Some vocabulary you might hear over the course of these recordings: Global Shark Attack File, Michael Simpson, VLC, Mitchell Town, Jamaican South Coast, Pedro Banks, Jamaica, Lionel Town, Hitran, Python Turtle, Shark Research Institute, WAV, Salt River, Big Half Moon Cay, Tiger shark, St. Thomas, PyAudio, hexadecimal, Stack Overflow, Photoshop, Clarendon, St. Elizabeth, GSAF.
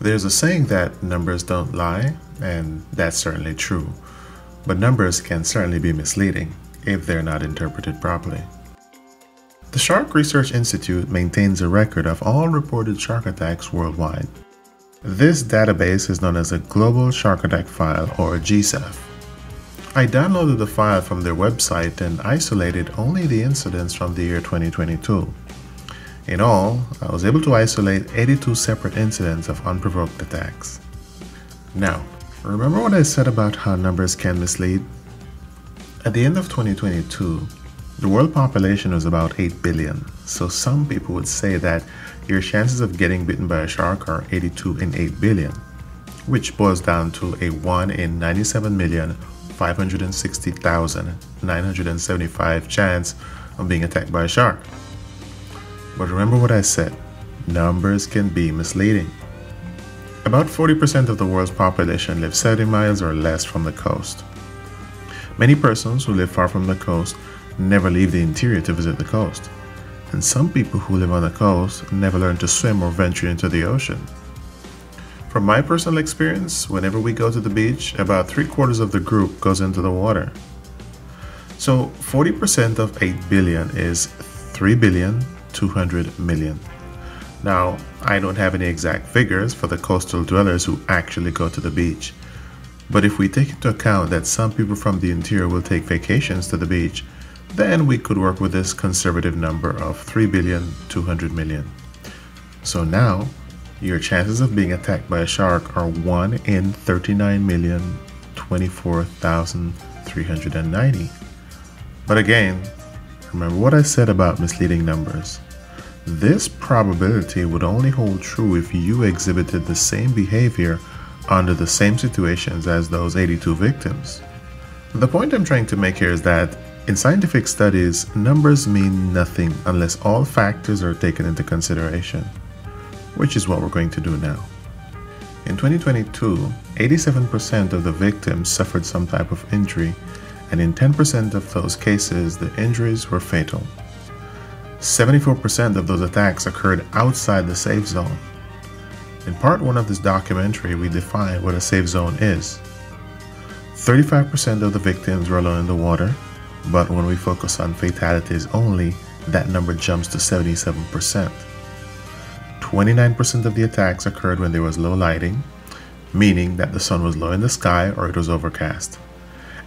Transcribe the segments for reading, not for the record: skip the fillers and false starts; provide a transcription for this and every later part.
There's a saying that numbers don't lie, and that's certainly true. But numbers can certainly be misleading if they're not interpreted properly. The Shark Research Institute maintains a record of all reported shark attacks worldwide. This database is known as a Global Shark Attack File, or GSAF. I downloaded the file from their website and isolated only the incidents from the year 2022. In all, I was able to isolate 82 separate incidents of unprovoked attacks. Now, remember what I said about how numbers can mislead? At the end of 2022, the world population was about 8 billion, so some people would say that your chances of getting bitten by a shark are 82 in 8 billion, which boils down to a 1 in 97,560,975 chance of being attacked by a shark. But remember what I said, numbers can be misleading. About 40% of the world's population live 70 miles or less from the coast. Many persons who live far from the coast never leave the interior to visit the coast. And some people who live on the coast never learn to swim or venture into the ocean. From my personal experience, whenever we go to the beach, about 3/4 of the group goes into the water. So 40% of 8 billion is 3,200,000,000. Now, I don't have any exact figures for the coastal dwellers who actually go to the beach. But if we take into account that some people from the interior will take vacations to the beach, then we could work with this conservative number of 3,200,000,000. So now, your chances of being attacked by a shark are 1 in 39,024,390. But again, remember what I said about misleading numbers. This probability would only hold true if you exhibited the same behavior under the same situations as those 82 victims. The point I'm trying to make here is that in scientific studies, numbers mean nothing unless all factors are taken into consideration, which is what we're going to do now. In 2022, 87% of the victims suffered some type of injury, and in 10% of those cases, the injuries were fatal. 74% of those attacks occurred outside the safe zone. In part 1 of this documentary, we define what a safe zone is. 35% of the victims were alone in the water, but when we focus on fatalities only, that number jumps to 77%. 29% of the attacks occurred when there was low lighting, meaning that the sun was low in the sky or it was overcast.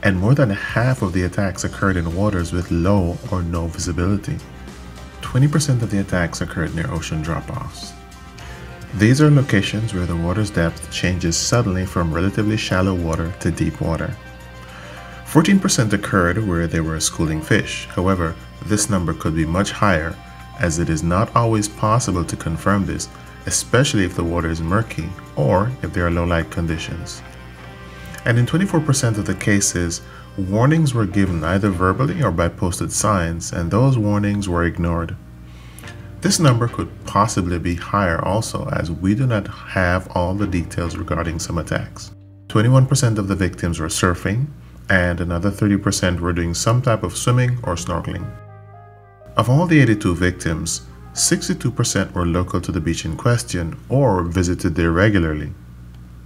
And more than half of the attacks occurred in waters with low or no visibility. 20% of the attacks occurred near ocean drop-offs. These are locations where the water's depth changes suddenly from relatively shallow water to deep water. 14% occurred where there were schooling fish. However, this number could be much higher, as it is not always possible to confirm this, especially if the water is murky or if there are low light conditions. And in 24% of the cases, warnings were given either verbally or by posted signs, and those warnings were ignored. This number could possibly be higher also, as we do not have all the details regarding some attacks. 21% of the victims were surfing, and another 30% were doing some type of swimming or snorkeling. Of all the 82 victims, 62% were local to the beach in question or visited there regularly.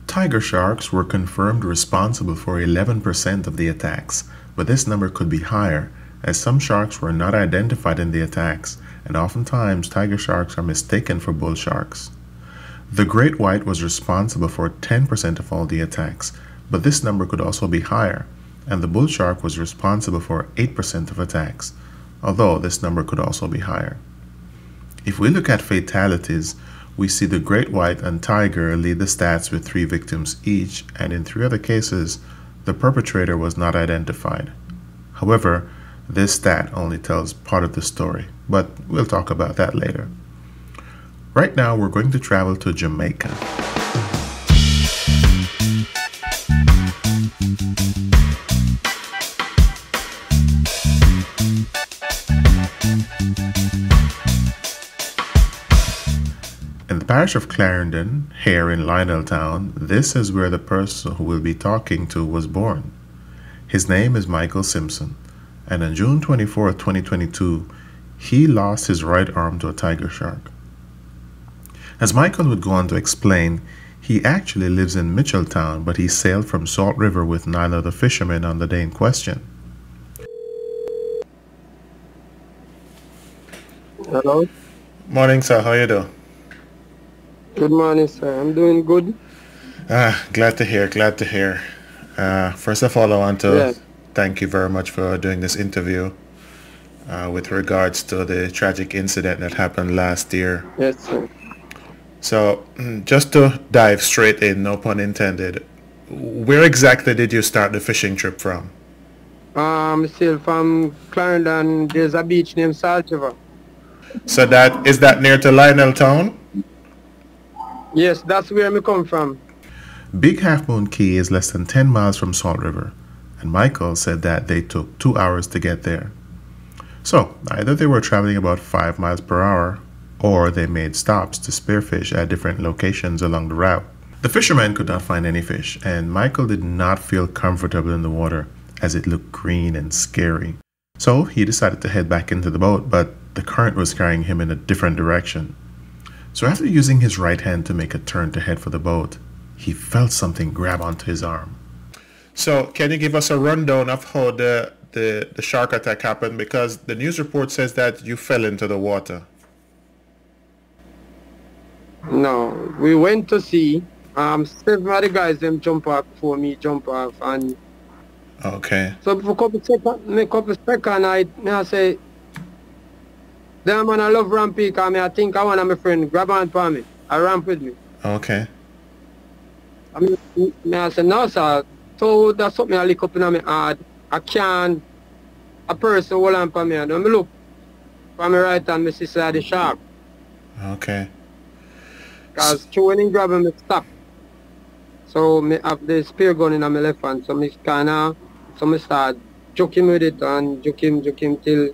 Tiger sharks were confirmed responsible for 11% of the attacks, but this number could be higher, as some sharks were not identified in the attacks, and oftentimes tiger sharks are mistaken for bull sharks. The great white was responsible for 10% of all the attacks, but this number could also be higher, and the bull shark was responsible for 8% of attacks, although this number could also be higher. If we look at fatalities, we see the great white and tiger lead the stats with 3 victims each, and in 3 other cases, the perpetrator was not identified. However, this stat only tells part of the story, but we'll talk about that later. Right now, we're going to travel to Jamaica. In the parish of Clarendon, here in Lionel Town, this is where the person who we'll be talking to was born. His name is Michael Simpson, and on June 24, 2022, he lost his right arm to a tiger shark. As Michael would go on to explain, He actually lives in Mitchell Town, but he sailed from Salt River with 9 other fishermen on the day in question. Hello? Morning, sir. How are you doing? Good morning, sir. I'm doing good. Glad to hear, glad to hear. First of all, I want to thank you very much for doing this interview with regards to the tragic incident that happened last year. Yes, sir. So, just to dive straight in, no pun intended, where exactly did you start the fishing trip from? Still from Clarendon. There's a beach named Salt River. So that, is that near to Lionel Town? Yes, that's where I come from. Big Half Moon Cay is less than 10 miles from Salt River, and Michael said that they took 2 hours to get there. So, either they were traveling about 5 miles per hour, or they made stops to spearfish at different locations along the route. The fishermen could not find any fish, and Michael did not feel comfortable in the water as it looked green and scary. So he decided to head back into the boat, but the current was carrying him in a different direction. So after using his right hand to make a turn to head for the boat, he felt something grab onto his arm. So can you give us a rundown of how the shark attack happened? Because the news report says that you fell into the water. No, we went to see. Several of the guys them jump off before me jump off, and okay. So for a couple seconds, I say, "Damn man, I love ramping. I think I want my friend grab on for me. I ramp with me." Okay. I say, "No, sir. So that's something I look up in my heart. I can't. A person hold on for me. And when I look for my right hand, I see the shark." Okay. Because chewing and grabbing me stop. So me have the spear gun in my left hand. So me kinda, so me start joking with it and joking till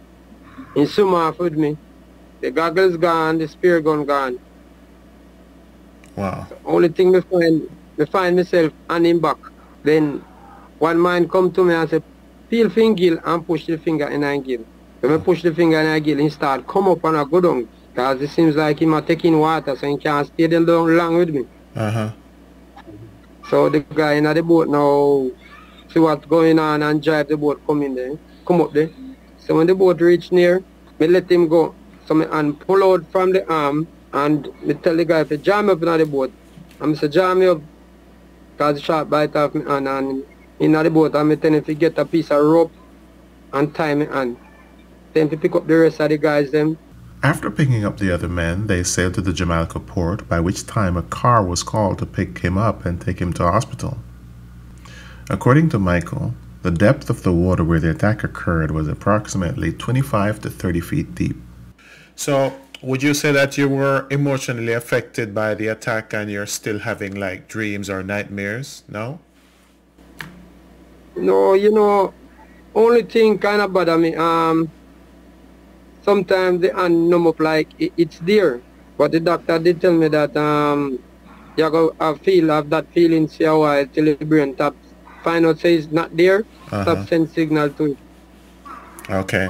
in sum off with me. The goggles gone, the spear gun gone. Wow. So only thing me find myself and him back. Then one man come to me and say, "Peel finger and push the finger in my gill." When I push the finger in my gill, he start come up and I go down. Because it seems like him are taking water, so he can't stay there long with me. Uh-huh. So the guy in the boat now see what's going on and drive the boat come up there. So when the boat reached near, me let him go. So I pull out from the arm and me tell the guy to jam me up in the boat. And I say, "Jam me up," because the shark bite off me hand and in the boat, and I tell him to get a piece of rope and tie me hand. Then to pick up the rest of the guys them. After picking up the other men, they sailed to the Jamaica port, by which time a car was called to pick him up and take him to hospital. According to Michael, the depth of the water where the attack occurred was approximately 25 to 30 feet deep. So, would you say that you were emotionally affected by the attack and you're still having like dreams or nightmares, no? No, you know, only thing kind of bothered me, sometimes the hand numb up like it's there, but the doctor did tell me that you go have that feeling see a while till the brain taps, find out say it's not there, stop send signal to it. Okay.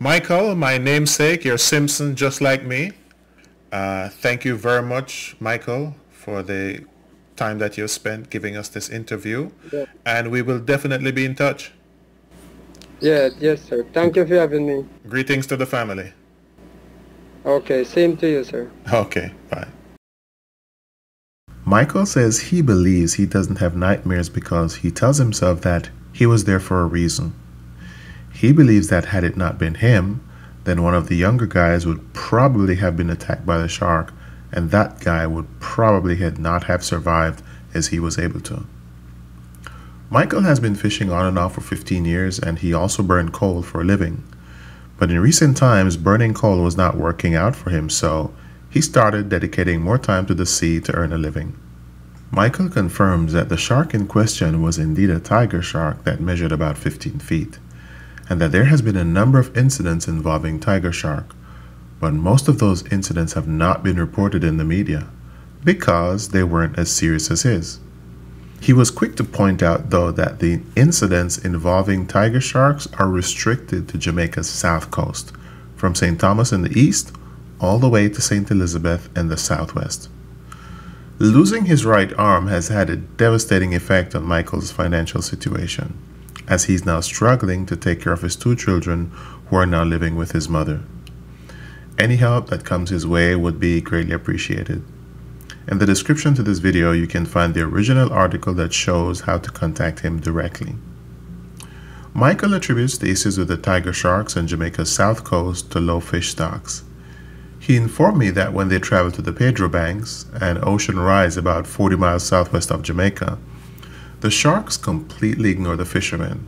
Michael, my namesake, you're Simpson just like me. Thank you very much, Michael, for the time that you spent giving us this interview, and we will definitely be in touch. Yes, yes, sir. Thank you for having me. Greetings to the family. Okay, same to you, sir. Okay, bye. Michael says he believes he doesn't have nightmares because he tells himself that he was there for a reason. He believes that had it not been him, then one of the younger guys would probably have been attacked by the shark, and that guy would probably not have survived as he was able to. Michael has been fishing on and off for 15 years, and he also burned coal for a living. But in recent times, burning coal was not working out for him, so he started dedicating more time to the sea to earn a living. Michael confirms that the shark in question was indeed a tiger shark that measured about 15 feet, and that there has been a number of incidents involving tiger shark, but most of those incidents have not been reported in the media because they weren't as serious as his. He was quick to point out, though, that the incidents involving tiger sharks are restricted to Jamaica's south coast, from St. Thomas in the east all the way to St. Elizabeth in the southwest. Losing his right arm has had a devastating effect on Michael's financial situation, as he's now struggling to take care of his two children who are now living with his mother. Any help that comes his way would be greatly appreciated. In the description to this video, you can find the original article that shows how to contact him directly. Michael attributes the issues with the tiger sharks on Jamaica's south coast to low fish stocks. He informed me that when they traveled to the Pedro Banks, an ocean rise about 40 miles southwest of Jamaica, the sharks completely ignore the fishermen.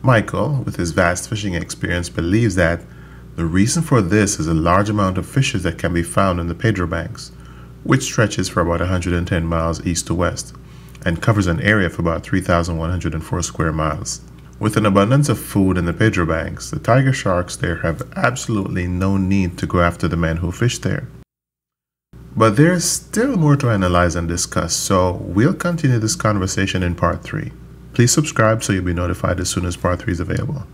Michael, with his vast fishing experience, believes that the reason for this is a large amount of fishes that can be found in the Pedro Banks, which stretches for about 110 miles east to west and covers an area of about 3,104 square miles. With an abundance of food in the Pedro Banks, the tiger sharks there have absolutely no need to go after the men who fish there. But there's still more to analyze and discuss, so we'll continue this conversation in part 3. Please subscribe so you'll be notified as soon as part 3 is available.